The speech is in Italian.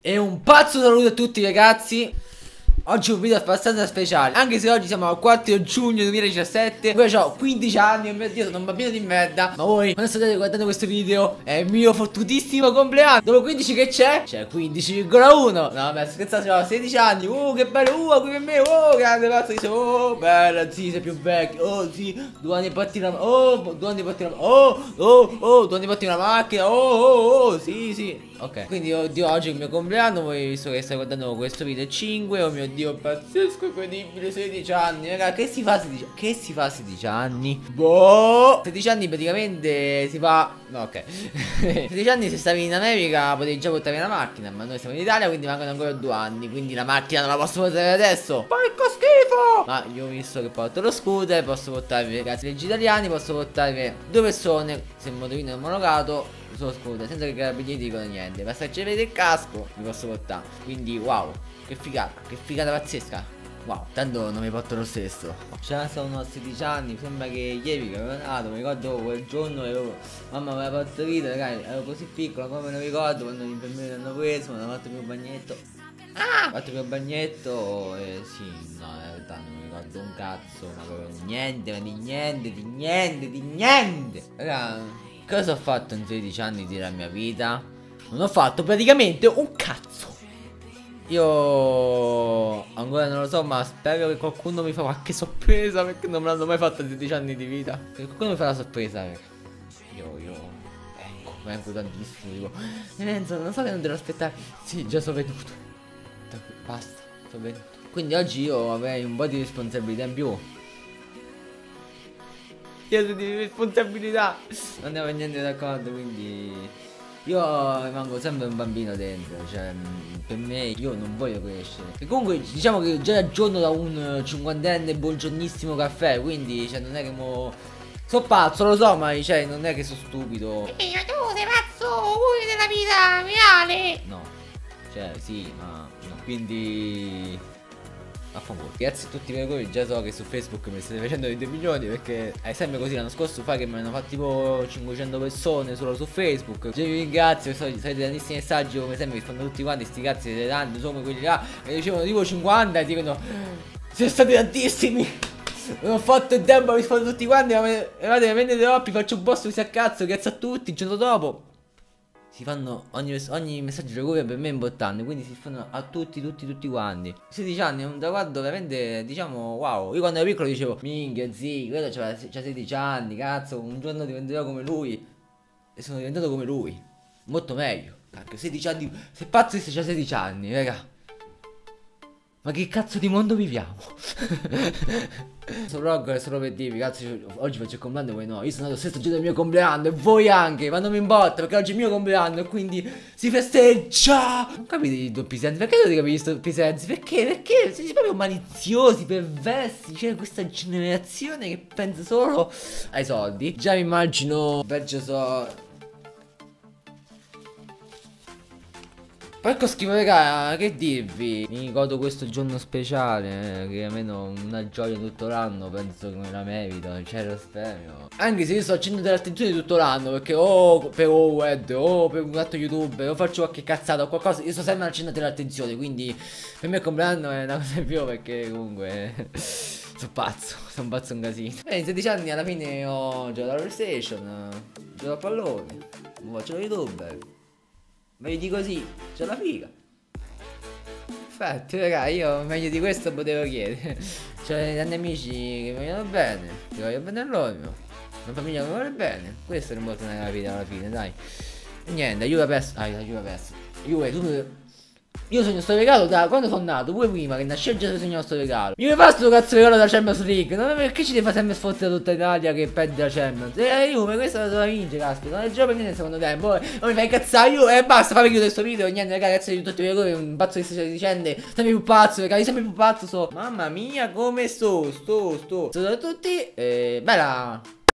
E un pazzo saluto a tutti ragazzi. Oggi è un video abbastanza speciale, anche se oggi siamo al 4 giugno 2017. Io ho 15 anni, mio Dio, sono un bambino di merda. Ma voi, quando state guardando questo video, è il mio fottutissimo compleanno. Dopo 15 che c'è? C'è 15,1. No vabbè, scherzate, ho 16 anni. Che bello, qui per me, grande pazzo di bella, sì, sei più vecchio. Oh, sì, 2 anni patti una... Oh, 2 anni patti una... Oh, 2 anni patti una macchina. Oh, sì, sì. Ok, quindi oddio, oggi è il mio compleanno. Voi, visto che state guardando questo video, è 5. Oh mio Dio, pazzesco, incredibile, 16 anni, raga, che si fa 16 anni? Che si fa 16 anni? Boh, 16 anni praticamente si fa... No, ok. 16 anni se stavi in America potevi già portare una macchina, ma noi siamo in Italia, quindi mancano ancora 2 anni, quindi la macchina non la posso portare adesso. Porco schifo! Ma io ho visto che porto lo scooter, posso portarvi, ragazzi, leggi italiani, posso portare 2 persone, se il motorino è omologato, solo scooter, senza che i carabinieri dicono niente, basta che ci avete il casco, vi posso portare. Quindi wow, che figata pazzesca. Wow, tanto non mi porto lo stesso. Già sono a 16 anni, sembra che ieri che avevo nato, mi ricordo quel giorno avevo, mamma mi aveva partorito, ragazzi, ero così piccolo, come non ricordo, quando gli infermieri hanno preso, mi hanno fatto più il bagnetto. Ah! Fatto più il bagnetto, sì, no, in realtà non mi ricordo un cazzo, ma proprio niente, ma di niente. Raga, cosa ho fatto in 16 anni della mia vita? Non ho fatto praticamente un cazzo. Io ancora non lo so, ma spero che qualcuno mi fa qualche sorpresa, perché non me l'hanno mai fatto in 16 anni di vita. Che qualcuno mi fa la sorpresa, io vengo tantissimo, tipo Lorenzo, non so che non te lo aspettare. Sì, già sono venuto. Basta, sono venuto. Quindi oggi io avrei un po' di responsabilità in più. Chiedo di responsabilità. Non ne ho niente d'accordo, quindi io rimango sempre un bambino dentro. Cioè, per me, io non voglio crescere. E comunque diciamo che già ragiono da un 50enne buongiornissimo caffè. Quindi, cioè, non è che mo... sono pazzo, lo so, ma cioè, non è che sono stupido. Io tu sei pazzo, vuoi della vita reale? No, cioè sì, ma no. Quindi... grazie a tutti per voi, già so che su Facebook mi state facendo dei 2 milioni, perché è sempre così, l'anno scorso fa che mi hanno fatto tipo 500 persone solo su Facebook. Già vi ringrazio, salite tantissimi messaggi, come sempre rispondo tutti quanti, sti cazzi siete tanti, insomma quelli là che dicevano tipo 50 e dicono siete stati tantissimi, non ho fatto il tempo a rispondere tutti quanti, ma guardate, prendete troppi, faccio un posto così a cazzo, grazie a tutti, il giorno dopo. Si fanno ogni messaggio di cuore per me è importante, quindi si fanno a tutti quanti. 16 anni è un traguardo veramente, diciamo, wow. Io quando ero piccolo dicevo, minchia, zii, quello c'ha 16 anni, cazzo, un giorno diventerò come lui. E sono diventato come lui, molto meglio. Cacchio, 16 anni, se pazzo se c'ha 16 anni, raga. Ma che cazzo di mondo viviamo? Questo vlog è solo per dirvi, cazzo, oggi faccio il compleanno e voi no. Io sono nato lo stesso giorno del mio compleanno e voi anche, ma non mi importa perché oggi è il mio compleanno e quindi si festeggia. Non capite i doppi sensi, perché dovete capire i doppi sensi? Perché siete proprio maliziosi, perversi, c'è questa generazione che pensa solo ai soldi. Già mi immagino, peggio so... Porco schifo raga, che dirvi? Mi ricordo questo giorno speciale, che almeno una gioia tutto l'anno, penso che me la merito, c'è lo spero. Anche se io sto al centro dell'attenzione tutto l'anno, perché per Owed, per un altro youtuber, o faccio qualche cazzata o qualcosa, io sto sempre al centro dell'attenzione, quindi per me il compleanno è una cosa in più, perché comunque... sono pazzo un casino. Beh, in 16 anni alla fine ho giocato alla PlayStation, gioco a pallone, faccio lo youtuber. Meglio di così, c'è la figa. Infatti, raga, io meglio di questo potevo chiedere. C'è tanti amici che mi vogliono bene, ti voglio bene all'olio, una famiglia che mi vuole bene. Questo è molto nella vita alla fine, dai. E niente, aiuta perso. Ah, aiuta perso. Io sogno sto regalo da quando sono nato, pure prima che nascevo già sognavo sto regalo. Io mi fa sto cazzo regalo da Champions League, non è perché ci deve fare sempre sfottere tutta Italia che perde la Champions. Io questa la doveva vincere, caspita, non è gioco per niente nel secondo tempo, non mi fai incazzare io e basta, fammi chiudere questo video, niente ragazzi, grazie a tutti i voi, un pazzo che si sta dicendo, sempre più pazzo, ragazzi, sempre più pazzo so. Mamma mia come sto, ciao a tutti, bella.